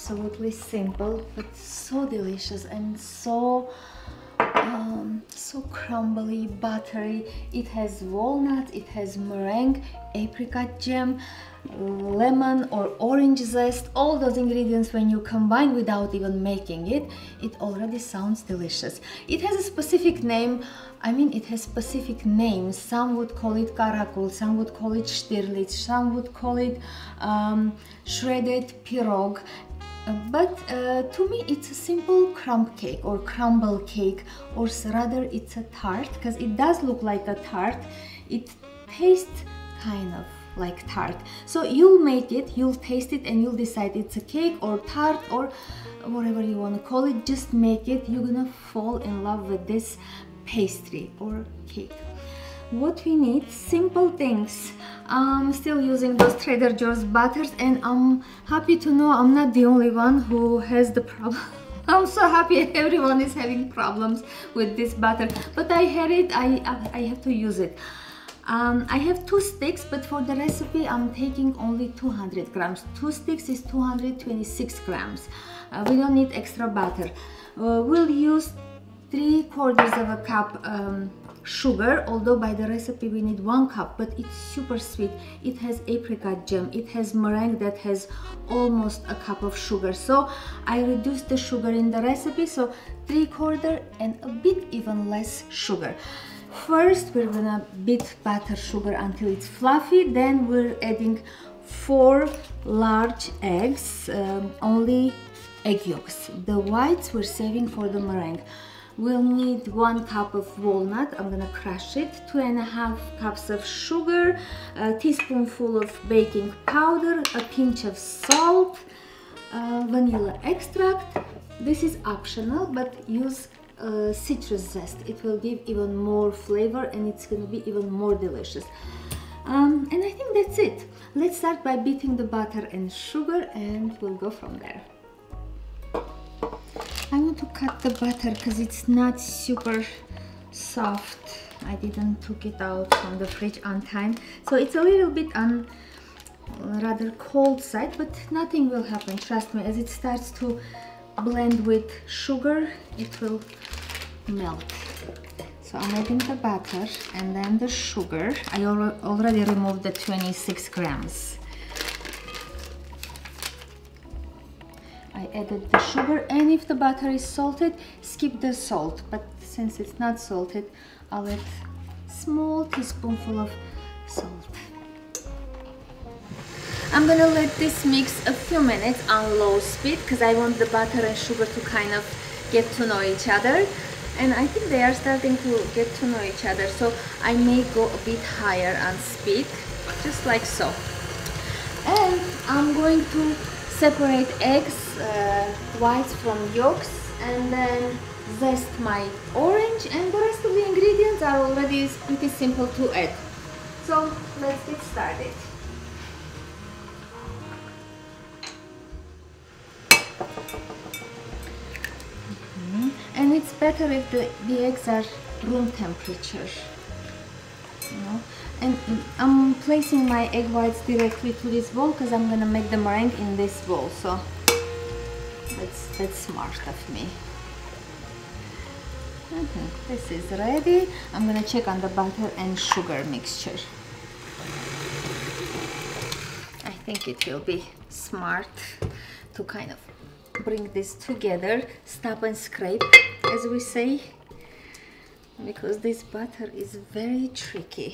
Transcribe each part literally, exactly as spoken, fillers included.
absolutely simple, but so delicious and so um, so crumbly, buttery. It has walnuts, it has meringue, apricot jam, lemon or orange zest. All those ingredients, when you combine without even making it, it already sounds delicious. It has a specific name. I mean, it has specific names. Some would call it Karakul, some would call it Stirlitsch, some would call it um, Shredded Pirog. Uh, but uh, to me it's a simple crumb cake or crumble cake, or rather it's a tart, because it does look like a tart. It tastes kind of like tart. So you'll make it, you'll taste it, and you'll decide it's a cake or tart or whatever you want to call it. Just make it. You're gonna fall in love with this pastry or cake. What we need, simple things. I'm still using those Trader Joe's butters, and I'm happy to know I'm not the only one who has the problem. I'm so happy everyone is having problems with this butter, but I had it, I, I, I have to use it. Um, I have two sticks, but for the recipe I'm taking only two hundred grams. Two sticks is two hundred twenty-six grams. Uh, we don't need extra butter. Uh, we'll use three quarters of a cup um, sugar, although by the recipe we need one cup, but it's super sweet. It has apricot jam, it has meringue that has almost a cup of sugar, so I reduced the sugar in the recipe, so three quarter and a bit even less sugar. First, we're gonna beat butter sugar until it's fluffy. Then we're adding four large eggs, um, only egg yolks. The whites we're saving for the meringue. We'll need one cup of walnut. I'm gonna crush it. Two and a half cups of sugar, a teaspoonful of baking powder, a pinch of salt, uh, vanilla extract. This is optional, but use Uh, citrus zest. It will give even more flavor, and it's going to be even more delicious. Um, and I think that's it. Let's start by beating the butter and sugar, and we'll go from there. I want to cut the butter because it's not super soft. I didn't took it out from the fridge on time, so it's a little bit on rather cold side, but nothing will happen, trust me. As it starts to blend with sugar, it will melt. So I'm adding the butter and then the sugar. I al already removed the twenty-six grams. I added the sugar, and if the butter is salted, skip the salt, but since it's not salted, I'll add small teaspoonful of salt. I'm gonna let this mix a few minutes on low speed, because I want the butter and sugar to kind of get to know each other, and I think they are starting to get to know each other, so I may go a bit higher on speed, just like so. And I'm going to separate eggs, uh, whites from yolks, and then zest my orange, and the rest of the ingredients are already pretty simple to add. So let's get started. And it's better if the, the eggs are room temperature, you know. And I'm placing my egg whites directly to this bowl because I'm gonna make the meringue in this bowl, so that's that's smart of me. Okay, this is ready. I'm gonna check on the butter and sugar mixture. I think it will be smart to kind of bring this together, stop and scrape, as we say, because this butter is very tricky.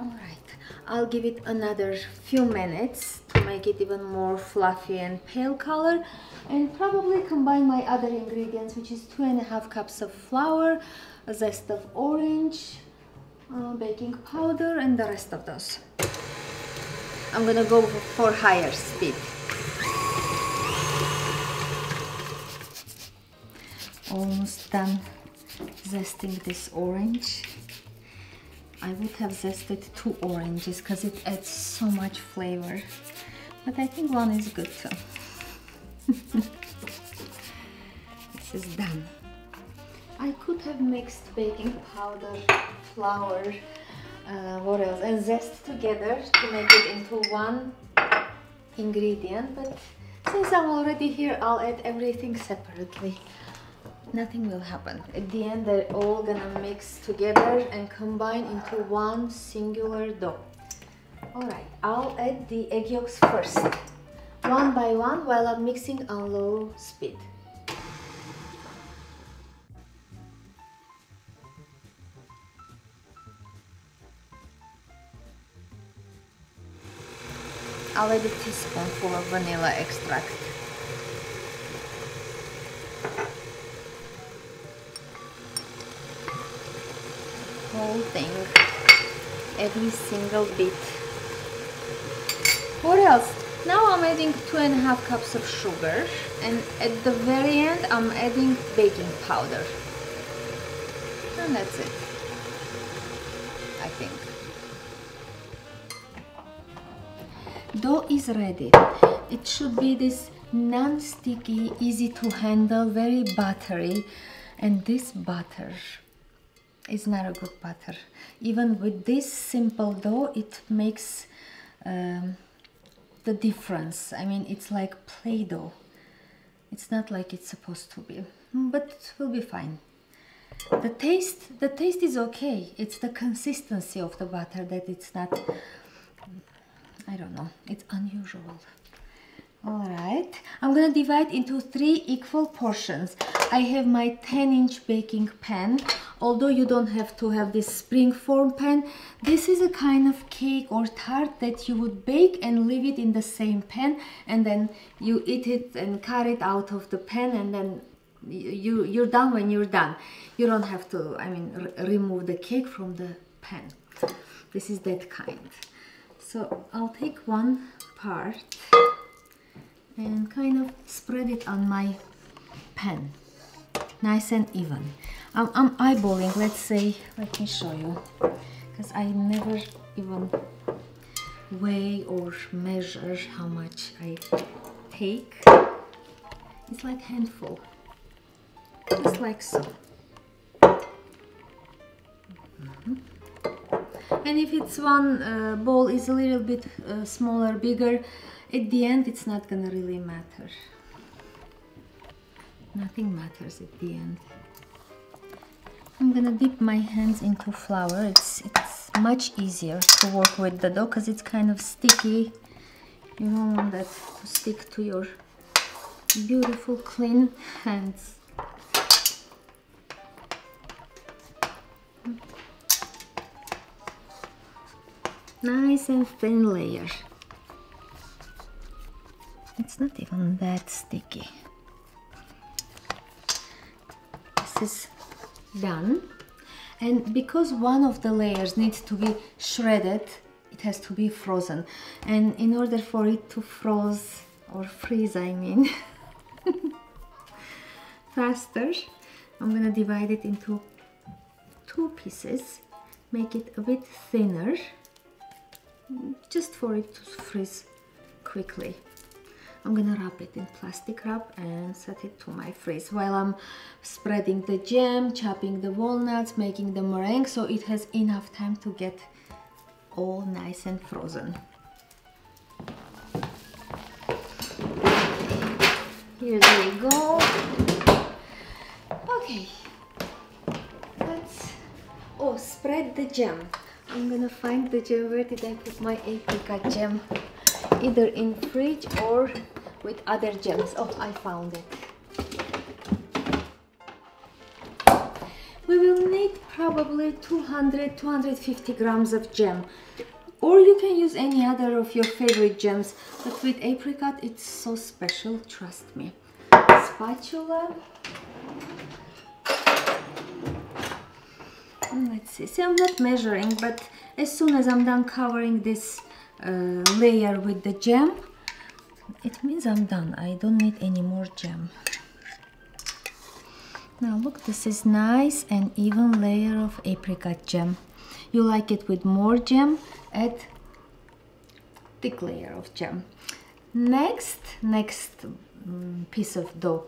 All right, I'll give it another few minutes to make it even more fluffy and pale color, and probably combine my other ingredients, which is two and a half cups of flour, a zest of orange, uh, baking powder, and the rest of those. I'm gonna go for higher speed. Almost done zesting this orange. I would have zested two oranges because it adds so much flavor, but I think one is good too. This is done. I could have mixed baking powder, flour, uh, what else, and zest together to make it into one ingredient, but since I'm already here, I'll add everything separately. Nothing will happen. At the end, they're all gonna mix together and combine into one singular dough. Alright, I'll add the egg yolks first, one by one, while I'm mixing on low speed. I'll add a teaspoonful of vanilla extract. Whole thing, every single bit. What else? Now I'm adding two and a half cups of sugar, and at the very end I'm adding baking powder. And that's it, I think. Dough is ready. It should be this non-sticky, easy to handle, very buttery. And this butter is not a good butter. Even with this simple dough, it makes um, the difference. I mean, it's like Play-Doh. It's not like it's supposed to be, but it will be fine. The taste, the taste is okay. It's the consistency of the butter that it's not... I don't know, it's unusual. Alright, I'm gonna divide into three equal portions. I have my ten inch baking pan, although you don't have to have this springform pan. This is a kind of cake or tart that you would bake and leave it in the same pan, and then you eat it and cut it out of the pan, and then you, you're done when you're done. You don't have to, I mean, re- remove the cake from the pan. This is that kind. So I'll take one part and kind of spread it on my pan, nice and even. I'm, I'm eyeballing, let's say, let me show you, because I never even weigh or measure how much I take. It's like a handful, just like so. Mm-hmm. And if it's one uh, bowl is a little bit uh, smaller, bigger, at the end it's not gonna really matter. Nothing matters at the end. I'm gonna dip my hands into flour. It's, it's much easier to work with the dough because it's kind of sticky. You don't want that to stick to your beautiful clean hands. Nice and thin layer. It's not even that sticky. This is done. And because one of the layers needs to be shredded, it has to be frozen. And in order for it to froze, or freeze, I mean, faster, I'm gonna divide it into two pieces, make it a bit thinner, just for it to freeze quickly. I'm gonna wrap it in plastic wrap and set it to my freeze while I'm spreading the jam, chopping the walnuts, making the meringue, so it has enough time to get all nice and frozen. Here we go. Okay, let's oh spread the jam. I'm gonna find the jam. Where did I put my apricot jam? Either in fridge or with other jams. Oh, I found it. We will need probably two hundred to two hundred fifty grams of jam. Or you can use any other of your favorite jams. But with apricot, it's so special, trust me. Spatula. Let's see. See, I'm not measuring, but as soon as I'm done covering this uh, layer with the jam, it means I'm done. I don't need any more jam. Now look, this is nice and even layer of apricot jam. You like it with more jam, add thick layer of jam. Next, next um, piece of dough.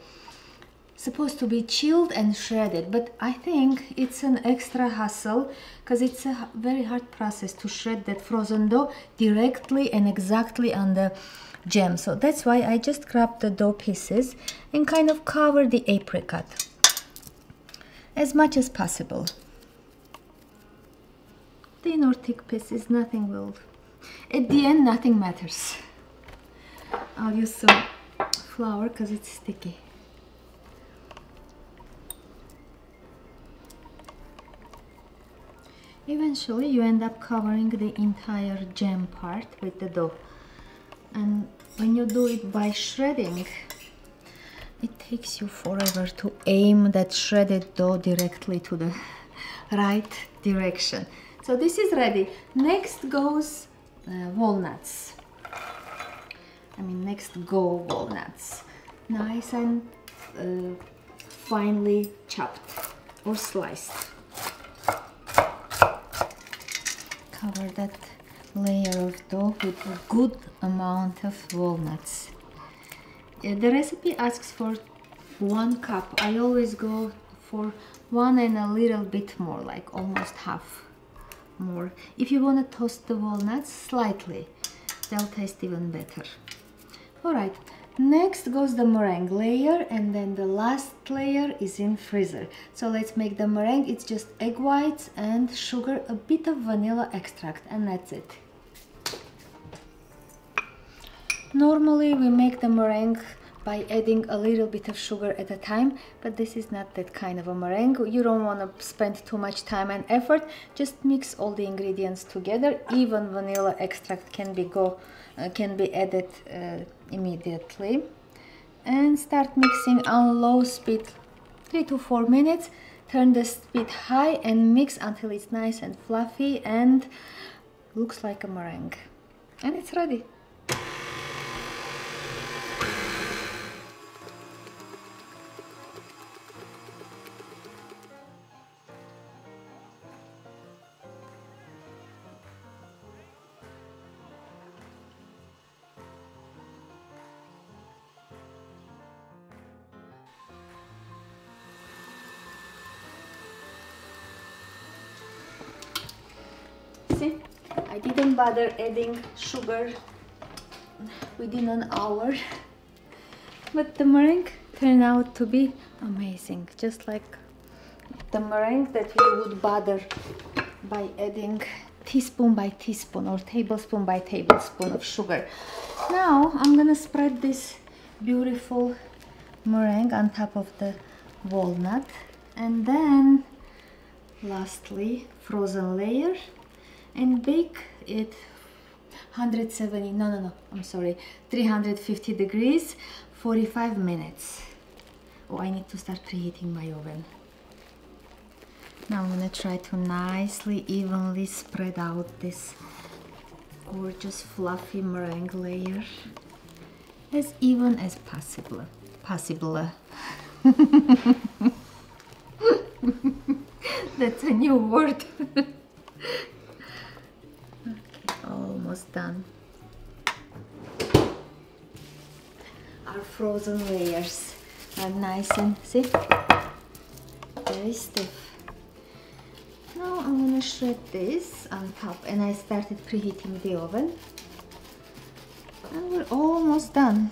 Supposed to be chilled and shredded, but I think it's an extra hassle because it's a very hard process to shred that frozen dough directly and exactly on the jam. So that's why I just grab the dough pieces and kind of cover the apricot as much as possible. Thin or thick pieces, nothing will. At the end, nothing matters. I'll use some flour because it's sticky. Eventually you end up covering the entire jam part with the dough, and when you do it by shredding, it takes you forever to aim that shredded dough directly to the right direction. So this is ready. Next goes uh, walnuts. I mean next go walnuts, nice and uh, finely chopped or sliced. Cover that layer of dough with a good amount of walnuts. The recipe asks for one cup. I always go for one and a little bit more, like almost half more. If you want to toast the walnuts slightly, they'll taste even better. All right, next goes the meringue layer, and then the last layer is in freezer. So let's make the meringue. It's just egg whites and sugar, a bit of vanilla extract, and that's it. Normally we make the meringue by adding a little bit of sugar at a time, but this is not that kind of a meringue. You don't want to spend too much time and effort. Just mix all the ingredients together. Even vanilla extract can be go uh, can be added uh, immediately, and start mixing on low speed, three to four minutes. Turn the speed high and mix until it's nice and fluffy and looks like a meringue, and it's ready. See, I didn't bother adding sugar within an hour, but the meringue turned out to be amazing, just like the meringue that we would bother by adding teaspoon by teaspoon or tablespoon by tablespoon of sugar. Now I'm gonna spread this beautiful meringue on top of the walnut, and then lastly frozen layer, and bake it one hundred seventy, no, no, no, I'm sorry, three hundred fifty degrees, forty-five minutes. Oh, I need to start preheating my oven. Now I'm gonna try to nicely, evenly spread out this gorgeous fluffy meringue layer as even as possible, possible. That's a new word. Almost done. Our frozen layers are nice and, see, very stiff. Now I'm gonna shred this on top, and I started preheating the oven, and we're almost done.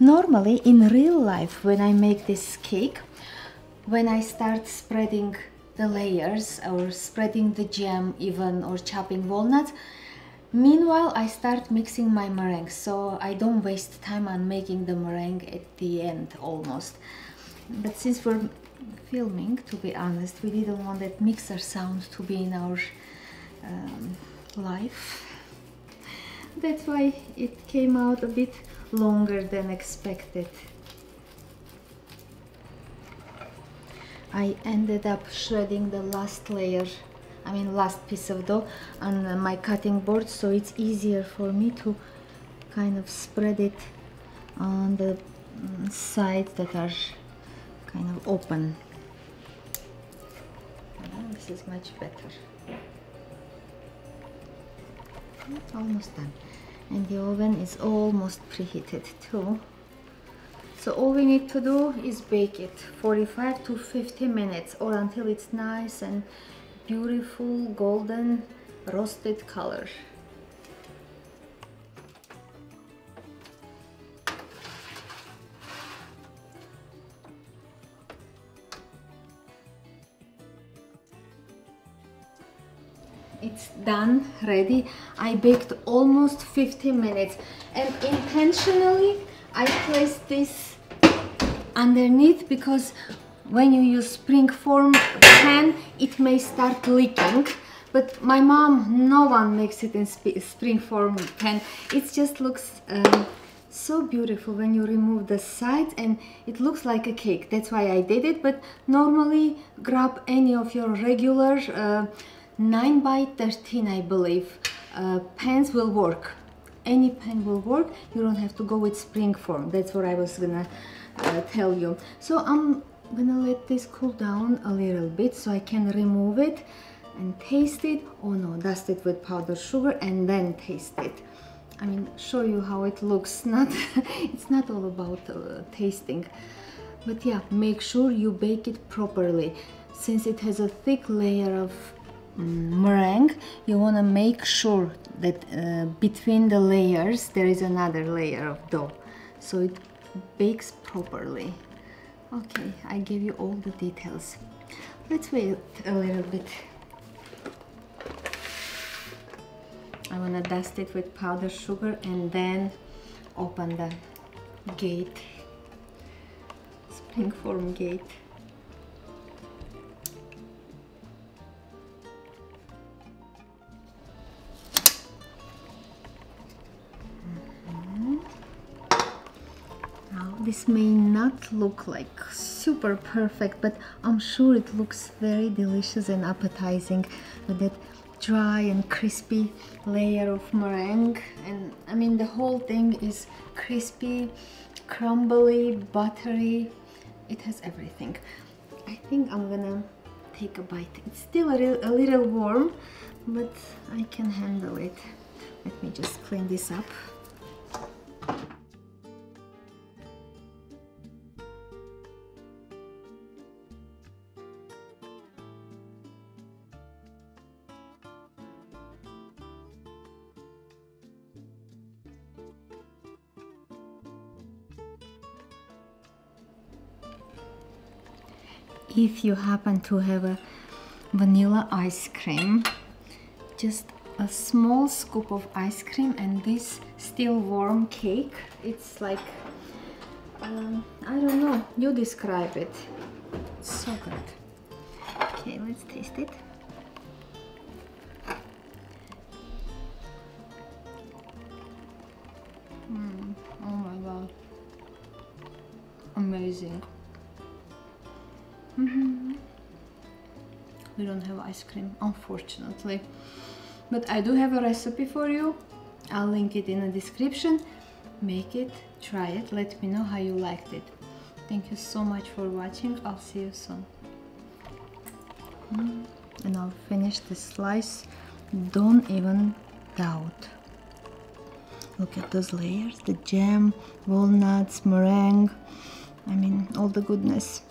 Normally in real life when I make this cake, when I start spreading the layers or spreading the jam even or chopping walnuts, meanwhile I start mixing my meringue, so I don't waste time on making the meringue at the end almost. But since we're filming, to be honest, we didn't want that mixer sound to be in our um, life. That's why it came out a bit longer than expected. I ended up shredding the last layer, I mean last piece of dough on my cutting board, so it's easier for me to kind of spread it on the sides that are kind of open. This is much better. It's almost done. And the oven is almost preheated too. So all we need to do is bake it forty-five to fifty minutes, or until it's nice and beautiful golden roasted color. It's done, ready. I baked almost fifty minutes, and intentionally I placed this underneath because when you use spring form pan it may start leaking, but my mom, no one makes it in sp spring form pan. It just looks uh, so beautiful when you remove the sides and it looks like a cake. That's why I did it, but normally grab any of your regular uh, nine by thirteen, I believe, uh, pans will work. Any pan will work. You don't have to go with spring form. That's what I was gonna uh, tell you. So I'm gonna let this cool down a little bit so I can remove it and taste it. Oh no, dust it with powdered sugar and then taste it. I mean, show you how it looks. Not, it's not all about uh, tasting. But yeah, make sure you bake it properly. Since it has a thick layer of meringue, you want to make sure that uh, between the layers there is another layer of dough, so it bakes properly. Okay, I gave you all the details. Let's wait a little bit. I want to dust it with powdered sugar and then open the gate, spring form gate. This may not look like super perfect, but I'm sure it looks very delicious and appetizing with that dry and crispy layer of meringue. And I mean, the whole thing is crispy, crumbly, buttery. It has everything. I think I'm gonna take a bite. It's still a, a little warm, but I can handle it. Let me just clean this up. If you happen to have a vanilla ice cream, just a small scoop of ice cream and this still warm cake. It's like, um, I don't know, you describe it. It's so good. Okay, let's taste it. Mm, oh my god, amazing. Mm-hmm. We don't have ice cream, unfortunately, but I do have a recipe for you. I'll link it in the description. Make it, try it, let me know how you liked it. Thank you so much for watching. I'll see you soon. Mm. And I'll finish the slice. Don't even doubt. Look at those layers, the jam, walnuts, meringue, I mean all the goodness.